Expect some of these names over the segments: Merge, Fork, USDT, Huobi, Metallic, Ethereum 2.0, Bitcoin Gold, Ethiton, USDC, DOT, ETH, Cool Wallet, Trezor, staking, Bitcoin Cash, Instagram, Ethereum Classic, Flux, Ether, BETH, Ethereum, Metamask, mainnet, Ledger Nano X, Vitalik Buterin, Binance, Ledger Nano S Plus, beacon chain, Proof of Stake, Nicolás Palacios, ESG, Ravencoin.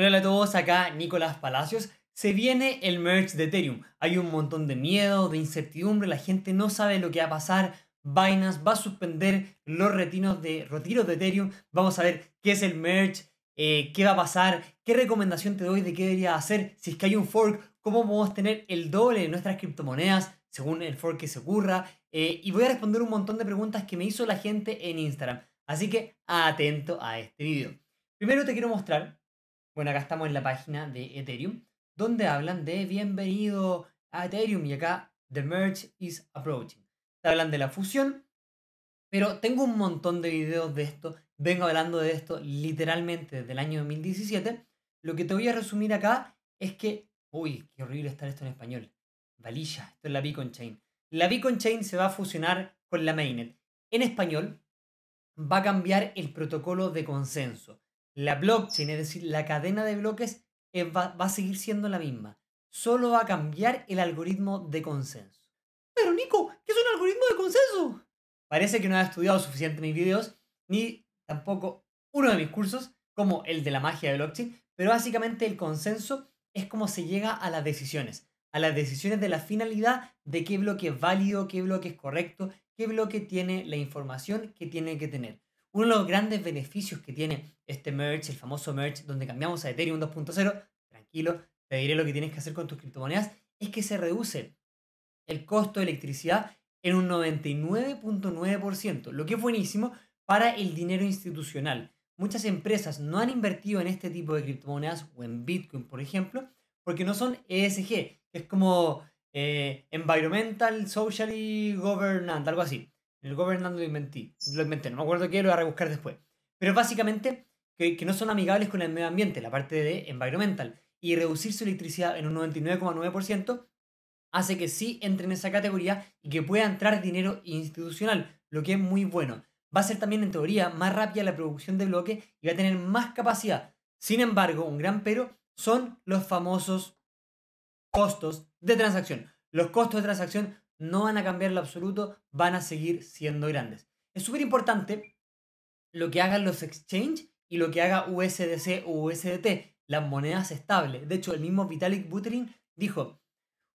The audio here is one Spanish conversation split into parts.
Hola a todos, acá Nicolás Palacios. Se viene el merge de Ethereum. Hay un montón de miedo, de incertidumbre, la gente no sabe lo que va a pasar. Binance va a suspender los retiros de Ethereum. Vamos a ver qué es el merge, qué va a pasar, qué recomendación te doy de qué debería hacer, si es que hay un fork, cómo podemos tener el doble de nuestras criptomonedas según el fork que se ocurra. Y voy a responder un montón de preguntas que me hizo la gente en Instagram. Así que atento a este video. Primero te quiero mostrar. Bueno, acá estamos en la página de Ethereum, donde hablan de bienvenido a Ethereum y acá the merge is approaching. Te hablan de la fusión, pero tengo un montón de videos de esto, vengo hablando de esto literalmente desde el año 2017. Lo que te voy a resumir acá es que, uy, qué horrible estar esto en español, valilla, esto es la beacon chain. La beacon chain se va a fusionar con la mainnet. En español va a cambiar el protocolo de consenso. La blockchain, es decir, la cadena de bloques, va a seguir siendo la misma. Solo va a cambiar el algoritmo de consenso. Pero Nico, ¿qué es un algoritmo de consenso? Parece que no ha estudiado suficiente mis videos, ni tampoco uno de mis cursos, como el de la magia de blockchain, pero básicamente el consenso es como se llega a las decisiones de la finalidad de qué bloque es válido, qué bloque es correcto, qué bloque tiene la información que tiene que tener. Uno de los grandes beneficios que tiene este merge, el famoso merge, donde cambiamos a Ethereum 2.0, tranquilo, te diré lo que tienes que hacer con tus criptomonedas, es que se reduce el costo de electricidad en un 99.9%, lo que es buenísimo para el dinero institucional. Muchas empresas no han invertido en este tipo de criptomonedas o en Bitcoin, por ejemplo, porque no son ESG, que es como Environmental, Social y Governance, algo así. El gobernando lo inventé, no me acuerdo qué, lo voy a rebuscar después. Pero básicamente que no son amigables con el medio ambiente, la parte de environmental. Y reducir su electricidad en un 99.9% hace que sí entre en esa categoría y que pueda entrar dinero institucional, lo que es muy bueno. Va a ser también en teoría más rápida la producción de bloque y va a tener más capacidad. Sin embargo, un gran pero son los famosos costos de transacción. Los costos de transacción no van a cambiar en lo absoluto, van a seguir siendo grandes. Es súper importante lo que hagan los exchange y lo que haga USDC o USDT, las monedas estables. De hecho, el mismo Vitalik Buterin dijo,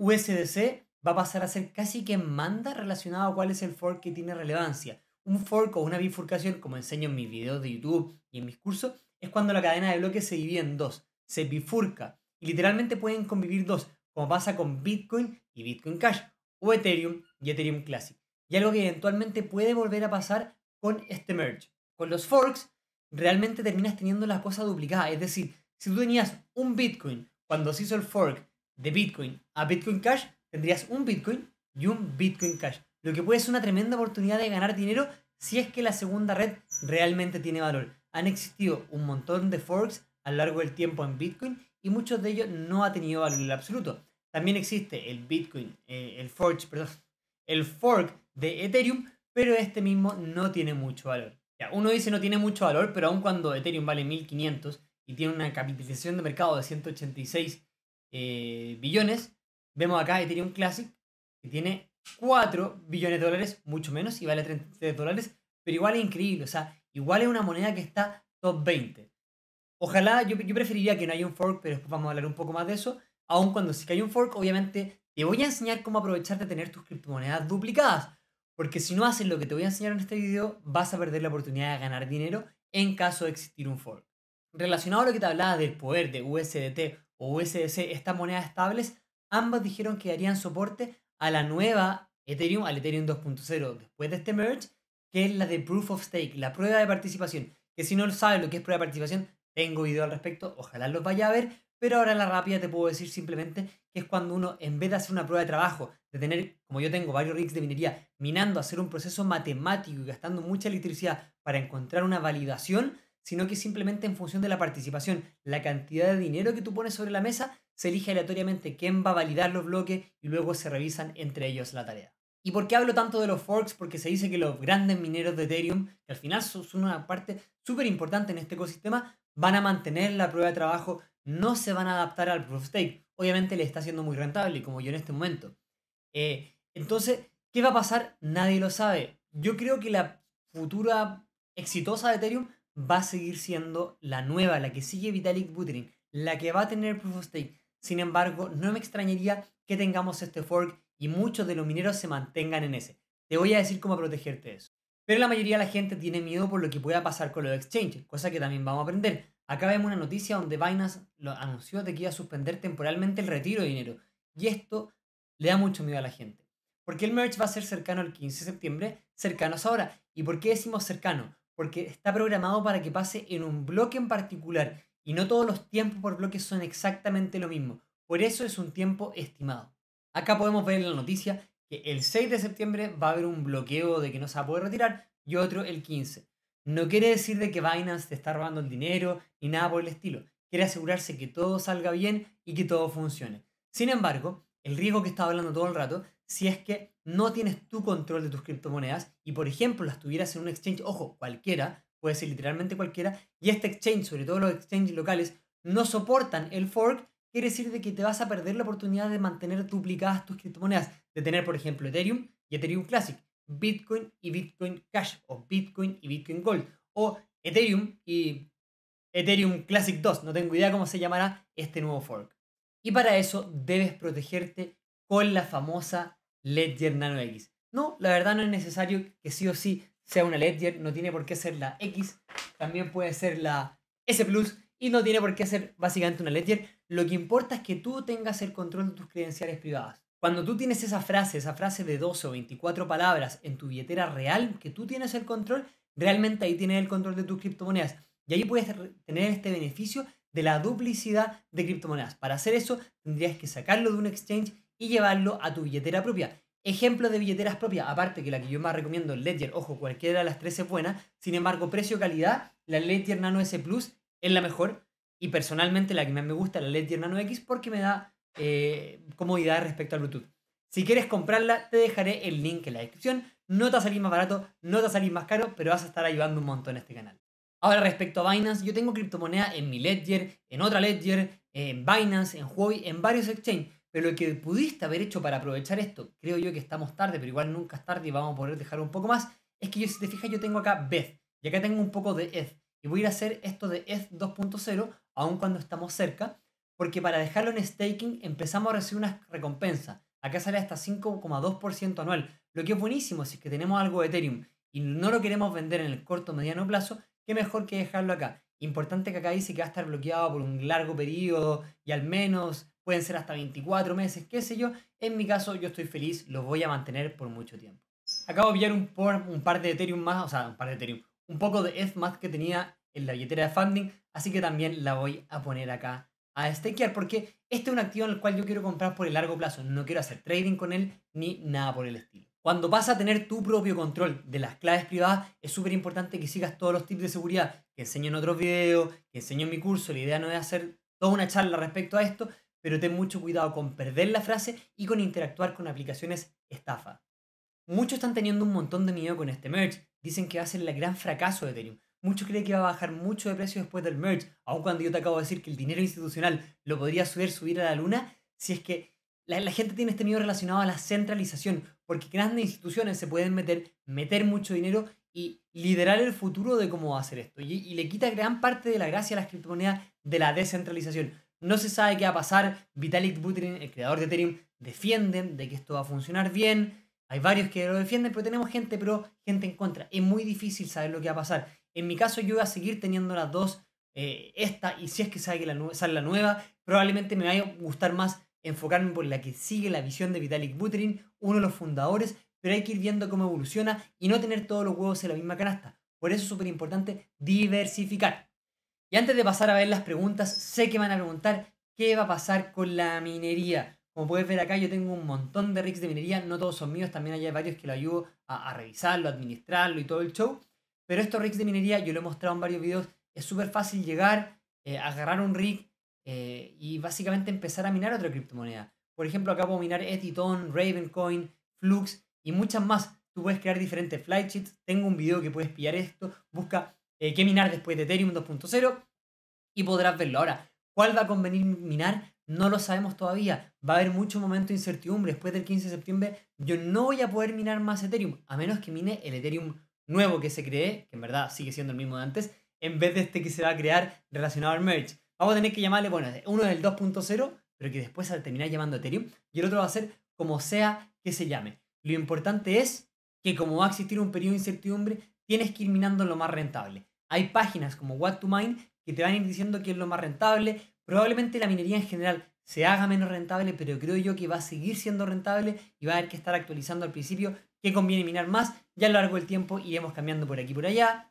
USDC va a pasar a ser casi que manda relacionado a cuál es el fork que tiene relevancia. Un fork o una bifurcación, como enseño en mis videos de YouTube y en mis cursos, es cuando la cadena de bloques se divide en dos, se bifurca. Y literalmente pueden convivir dos, como pasa con Bitcoin y Bitcoin Cash, o Ethereum y Ethereum Classic. Y algo que eventualmente puede volver a pasar con este merge. Con los forks realmente terminas teniendo la cosa duplicada. Es decir, si tú tenías un Bitcoin cuando se hizo el fork de Bitcoin a Bitcoin Cash, tendrías un Bitcoin y un Bitcoin Cash. Lo que puede ser una tremenda oportunidad de ganar dinero si es que la segunda red realmente tiene valor. Han existido un montón de forks a lo largo del tiempo en Bitcoin y muchos de ellos no ha tenido valor en el absoluto. También existe el Bitcoin, el fork de Ethereum, pero este mismo no tiene mucho valor. O sea, uno dice no tiene mucho valor, pero aun cuando Ethereum vale 1500 y tiene una capitalización de mercado de 186 billones, vemos acá Ethereum Classic, que tiene 4 billones de dólares, mucho menos, y vale 33 dólares, pero igual es increíble, o sea, igual es una moneda que está top 20. Ojalá, yo preferiría que no haya un fork, pero después vamos a hablar un poco más de eso. Aun cuando sí que hay un fork, obviamente te voy a enseñar cómo aprovechar de tener tus criptomonedas duplicadas. Porque si no haces lo que te voy a enseñar en este video, vas a perder la oportunidad de ganar dinero en caso de existir un fork. Relacionado a lo que te hablaba del poder de USDT o USDC, estas monedas estables, ambas dijeron que darían soporte a la nueva Ethereum, al Ethereum 2.0 después de este merge, que es la de Proof of Stake, la prueba de participación. Que si no sabes lo que es prueba de participación, tengo video al respecto, ojalá los vaya a ver. Pero ahora la rápida te puedo decir simplemente que es cuando uno, en vez de hacer una prueba de trabajo, de tener, como yo tengo, varios rigs de minería, minando, hacer un proceso matemático y gastando mucha electricidad para encontrar una validación, sino que simplemente en función de la participación, la cantidad de dinero que tú pones sobre la mesa, se elige aleatoriamente quién va a validar los bloques y luego se revisan entre ellos la tarea. ¿Y por qué hablo tanto de los forks? Porque se dice que los grandes mineros de Ethereum, que al final son una parte súper importante en este ecosistema, van a mantener la prueba de trabajo, no se van a adaptar al Proof of Stake. Obviamente le está siendo muy rentable, como yo en este momento. Entonces, ¿qué va a pasar? Nadie lo sabe. Yo creo que la futura exitosa de Ethereum va a seguir siendo la nueva, la que sigue Vitalik Buterin, la que va a tener Proof of Stake. Sin embargo, no me extrañaría que tengamos este fork y muchos de los mineros se mantengan en ese. Te voy a decir cómo protegerte de eso. Pero la mayoría de la gente tiene miedo por lo que pueda pasar con los exchanges, cosa que también vamos a aprender. Acá vemos una noticia donde Binance lo anunció de que iba a suspender temporalmente el retiro de dinero. Y esto le da mucho miedo a la gente. Porque el merge va a ser cercano al 15 de septiembre, cercanos ahora. ¿Y por qué decimos cercano? Porque está programado para que pase en un bloque en particular. Y no todos los tiempos por bloque son exactamente lo mismo. Por eso es un tiempo estimado. Acá podemos ver en la noticia que el 6 de septiembre va a haber un bloqueo de que no se va a poder retirar y otro el 15. No quiere decir de que Binance te está robando el dinero ni nada por el estilo. Quiere asegurarse que todo salga bien y que todo funcione. Sin embargo, el riesgo que estaba hablando todo el rato, si es que no tienes tu control de tus criptomonedas y por ejemplo las tuvieras en un exchange, ojo, cualquiera, puede ser literalmente cualquiera, y este exchange, sobre todo los exchanges locales, no soportan el fork, quiere decir de que te vas a perder la oportunidad de mantener duplicadas tus criptomonedas, de tener por ejemplo Ethereum y Ethereum Classic, Bitcoin y Bitcoin Cash, o Bitcoin y Bitcoin Gold, o Ethereum y Ethereum Classic 2, no tengo idea cómo se llamará este nuevo fork. Y para eso debes protegerte con la famosa Ledger Nano X. No, la verdad no es necesario que sí o sí sea una Ledger, no tiene por qué ser la X, también puede ser la S Plus y no tiene por qué ser básicamente una Ledger. Lo que importa es que tú tengas el control de tus credenciales privadas. Cuando tú tienes esa frase de 12 o 24 palabras en tu billetera real, que tú tienes el control, realmente ahí tienes el control de tus criptomonedas. Y ahí puedes tener este beneficio de la duplicidad de criptomonedas. Para hacer eso tendrías que sacarlo de un exchange y llevarlo a tu billetera propia. Ejemplo de billeteras propias, aparte que la que yo más recomiendo, Ledger, ojo, cualquiera de las tres es buena, sin embargo, precio-calidad, la Ledger Nano S Plus es la mejor y personalmente la que más me gusta, la Ledger Nano X, porque me da comodidad respecto al Bluetooth. Si quieres comprarla, te dejaré el link en la descripción, no te va a salir más barato, no te va a salir más caro, pero vas a estar ayudando un montón en este canal. Ahora, respecto a Binance, yo tengo criptomoneda en mi Ledger, en otra Ledger, en Binance, en Huobi, en varios exchanges. Pero lo que pudiste haber hecho para aprovechar esto, creo yo que estamos tarde, pero igual nunca es tarde y vamos a poder dejar un poco más, es que yo, si te fijas, yo tengo acá BETH y acá tengo un poco de ETH. Y voy a ir a hacer esto de ETH 2.0, aun cuando estamos cerca, porque para dejarlo en staking empezamos a recibir una recompensa. Acá sale hasta 5,2% anual, lo que es buenísimo si es que tenemos algo de Ethereum y no lo queremos vender en el corto o mediano plazo, qué mejor que dejarlo acá. Importante que acá dice que va a estar bloqueado por un largo periodo y al menos pueden ser hasta 24 meses, qué sé yo. En mi caso, yo estoy feliz, los voy a mantener por mucho tiempo. Acabo de pillar un poco de ETH más que tenía en la billetera de funding, así que también la voy a poner acá a stakear, porque este es un activo en el cual yo quiero comprar por el largo plazo, no quiero hacer trading con él ni nada por el estilo. Cuando vas a tener tu propio control de las claves privadas, es súper importante que sigas todos los tips de seguridad que enseño en otros videos, que enseño en mi curso. La idea no es hacer toda una charla respecto a esto, pero ten mucho cuidado con perder la frase y con interactuar con aplicaciones estafa. Muchos están teniendo un montón de miedo con este merge. Dicen que va a ser el gran fracaso de Ethereum. Muchos creen que va a bajar mucho de precio después del merge, aun cuando yo te acabo de decir que el dinero institucional lo podría subir a la luna, si es que la gente tiene este miedo relacionado a la centralización, porque grandes instituciones se pueden meter mucho dinero y liderar el futuro de cómo va a ser esto. Y le quita gran parte de la gracia a las criptomonedas de la descentralización. No se sabe qué va a pasar. Vitalik Buterin, el creador de Ethereum, defienden de que esto va a funcionar bien. Hay varios que lo defienden, pero tenemos gente pro, gente en contra. Es muy difícil saber lo que va a pasar. En mi caso, yo voy a seguir teniendo las dos, esta, y si es que sale la nueva, probablemente me vaya a gustar más enfocarme por la que sigue la visión de Vitalik Buterin, uno de los fundadores, pero hay que ir viendo cómo evoluciona y no tener todos los huevos en la misma canasta. Por eso es súper importante diversificar. Y antes de pasar a ver las preguntas, sé que van a preguntar qué va a pasar con la minería. Como puedes ver acá, yo tengo un montón de rigs de minería, no todos son míos, también hay varios que lo ayudo a revisarlo, a administrarlo y todo el show. Pero estos rigs de minería, yo lo he mostrado en varios videos, es súper fácil llegar, agarrar un rig y básicamente empezar a minar otra criptomoneda. Por ejemplo, acá puedo minar Ethiton, Ravencoin, Flux y muchas más. Tú puedes crear diferentes flysheets, tengo un video que puedes pillar esto, busca qué minar después de Ethereum 2.0 y podrás verlo. Ahora, ¿cuál va a convenir minar? No lo sabemos todavía. Va a haber mucho momento de incertidumbre. Después del 15 de septiembre yo no voy a poder minar más Ethereum, a menos que mine el Ethereum nuevo que se cree, que en verdad sigue siendo el mismo de antes, en vez de este que se va a crear relacionado al merge. Vamos a tener que llamarle, bueno, uno es el 2.0, pero que después se termina llamando Ethereum, y el otro va a ser como sea que se llame. Lo importante es que como va a existir un periodo de incertidumbre, tienes que ir minando lo más rentable. Hay páginas como What to Mine que te van a ir diciendo qué es lo más rentable. Probablemente la minería en general se haga menos rentable, pero creo yo que va a seguir siendo rentable y va a haber que estar actualizando al principio qué conviene minar más. Ya a lo largo del tiempo iremos cambiando por aquí y por allá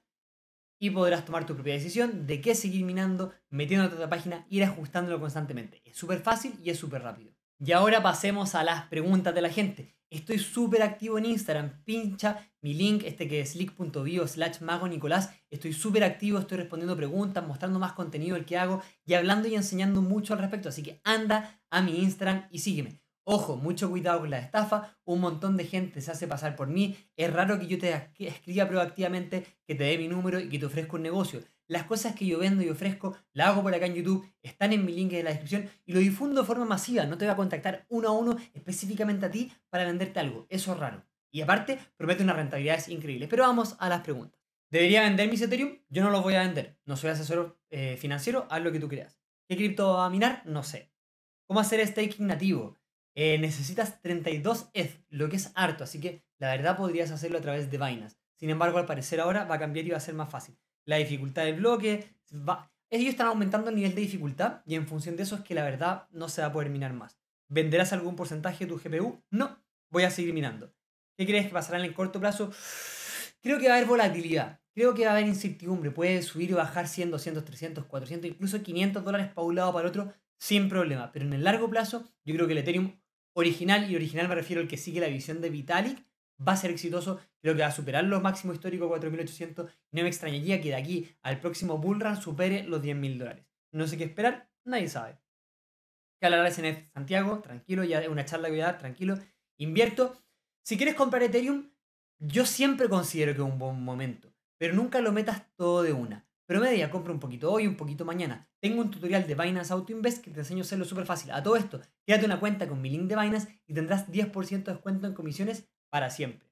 y podrás tomar tu propia decisión de qué seguir minando, metiéndote a la página, ir ajustándolo constantemente. Es súper fácil y es súper rápido. Y ahora pasemos a las preguntas de la gente. Estoy súper activo en Instagram. Pincha mi link, este que es leak.bio/magonicolás. Estoy súper activo, estoy respondiendo preguntas, mostrando más contenido del que hago y hablando y enseñando mucho al respecto. Así que anda a mi Instagram y sígueme. Ojo, mucho cuidado con la estafa. Un montón de gente se hace pasar por mí. Es raro que yo te escriba proactivamente, que te dé mi número y que te ofrezca un negocio. Las cosas que yo vendo y ofrezco, las hago por acá en YouTube, están en mi link en la descripción y lo difundo de forma masiva. No te voy a contactar uno a uno específicamente a ti para venderte algo. Eso es raro. Y aparte, promete unas rentabilidades increíbles. Pero vamos a las preguntas. ¿Debería vender mis Ethereum? Yo no los voy a vender. No soy asesor financiero, haz lo que tú creas. ¿Qué cripto va a minar? No sé. ¿Cómo hacer staking nativo? Necesitas 32 ETH, lo que es harto, así que la verdad podrías hacerlo a través de Binance. Sin embargo, al parecer ahora va a cambiar y va a ser más fácil. La dificultad del bloque, ellos están aumentando el nivel de dificultad y en función de eso es que la verdad no se va a poder minar más. ¿Venderás algún porcentaje de tu GPU? No, voy a seguir minando. ¿Qué crees que pasará en el corto plazo? Creo que va a haber volatilidad, creo que va a haber incertidumbre, puede subir y bajar 100, 200, 300, 400, incluso $500 para un lado o para el otro sin problema. Pero en el largo plazo yo creo que el Ethereum original, y original me refiero al que sigue la visión de Vitalik, va a ser exitoso. Creo que va a superar los máximos históricos 4.800. No me extrañaría que de aquí al próximo bull run supere los $10.000. No sé qué esperar, nadie sabe. ¿Qué hablarás en Santiago? Tranquilo, ya es una charla que voy a dar, tranquilo. Invierto. Si quieres comprar Ethereum, yo siempre considero que es un buen momento, pero nunca lo metas todo de una. Promedia, compra un poquito hoy, un poquito mañana. Tengo un tutorial de Binance Auto Invest que te enseño a hacerlo súper fácil. A todo esto, quédate una cuenta con mi link de Binance y tendrás 10% de descuento en comisiones para siempre.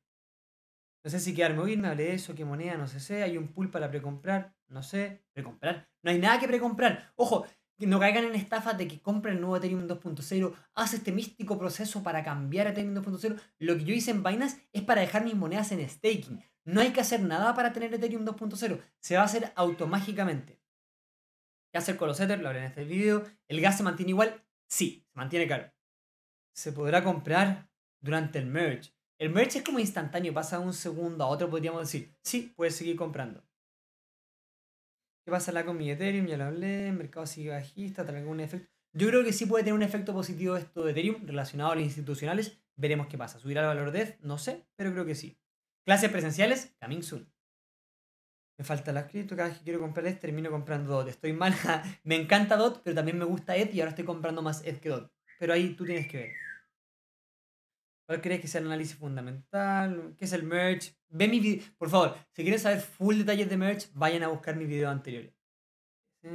No sé si quedarme o irme, hablé de eso, qué moneda, no sé, hay un pool para precomprar, no sé, precomprar. No hay nada que precomprar. Ojo, no caigan en estafas de que compren el nuevo Ethereum 2.0, haz este místico proceso para cambiar a Ethereum 2.0. Lo que yo hice en Binance es para dejar mis monedas en staking. No hay que hacer nada para tener Ethereum 2.0. Se va a hacer automáticamente. ¿Qué hacer con los Ether? Lo hablé en este video. ¿El gas se mantiene igual? Sí, se mantiene caro. ¿Se podrá comprar durante el merge? El merge es como instantáneo, pasa de un segundo a otro, podríamos decir. Sí, puedes seguir comprando. ¿Qué pasará con mi Ethereum? Ya lo hablé. ¿El mercado sigue bajista? ¿Trae algún efecto? Yo creo que sí puede tener un efecto positivo esto de Ethereum relacionado a los institucionales. Veremos qué pasa. ¿Subirá el valor de ETH? No sé, pero creo que sí. Clases presenciales, coming soon. Me falta la cripto, cada vez que quiero comprar ETH termino comprando DOT. Estoy mal, me encanta DOT, pero también me gusta ETH y ahora estoy comprando más ETH que DOT. Pero ahí tú tienes que ver. ¿Cuál crees que sea el análisis fundamental? ¿Qué es el merge? Ve mi video. Por favor, si quieren saber full detalles de merge, vayan a buscar mis videos anteriores. ¿Qué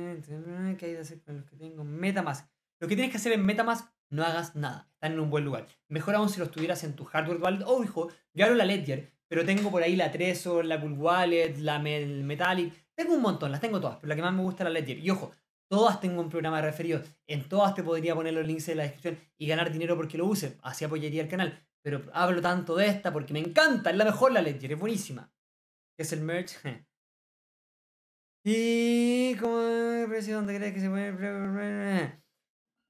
hay que hacer con los que tengo? Metamask. Lo que tienes que hacer en Metamask, no hagas nada. Están en un buen lugar. Mejor aún si los tuvieras en tu hardware wallet. Oh, hijo, yo abro la Ledger, pero tengo por ahí la Trezor, la Cool Wallet, la Metallic. Tengo un montón, las tengo todas, pero la que más me gusta es la Ledger. Y ojo, todas tengo un programa de referidos. En todas te podría poner los links en la descripción y ganar dinero porque lo use. Así apoyaría el canal. Pero hablo tanto de esta porque me encanta, es la mejor la Ledger, es buenísima. ¿Qué es el merge? ¿Y cómo es el precio? ¿Dónde crees que se pone?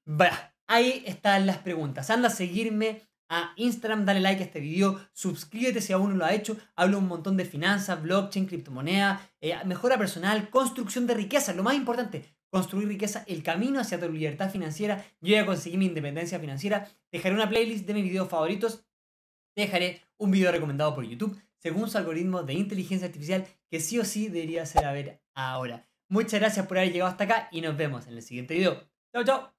Bah, ahí están las preguntas. Anda a seguirme a Instagram, dale like a este video, suscríbete si aún no lo ha hecho, hablo un montón de finanzas, blockchain, criptomonedas, mejora personal, construcción de riqueza, lo más importante, construir riqueza, el camino hacia tu libertad financiera. Yo ya conseguí mi independencia financiera, dejaré una playlist de mis videos favoritos, dejaré un video recomendado por YouTube, según su algoritmo de inteligencia artificial, que sí o sí debería ser a ver ahora. Muchas gracias por haber llegado hasta acá y nos vemos en el siguiente video. Chao, chao.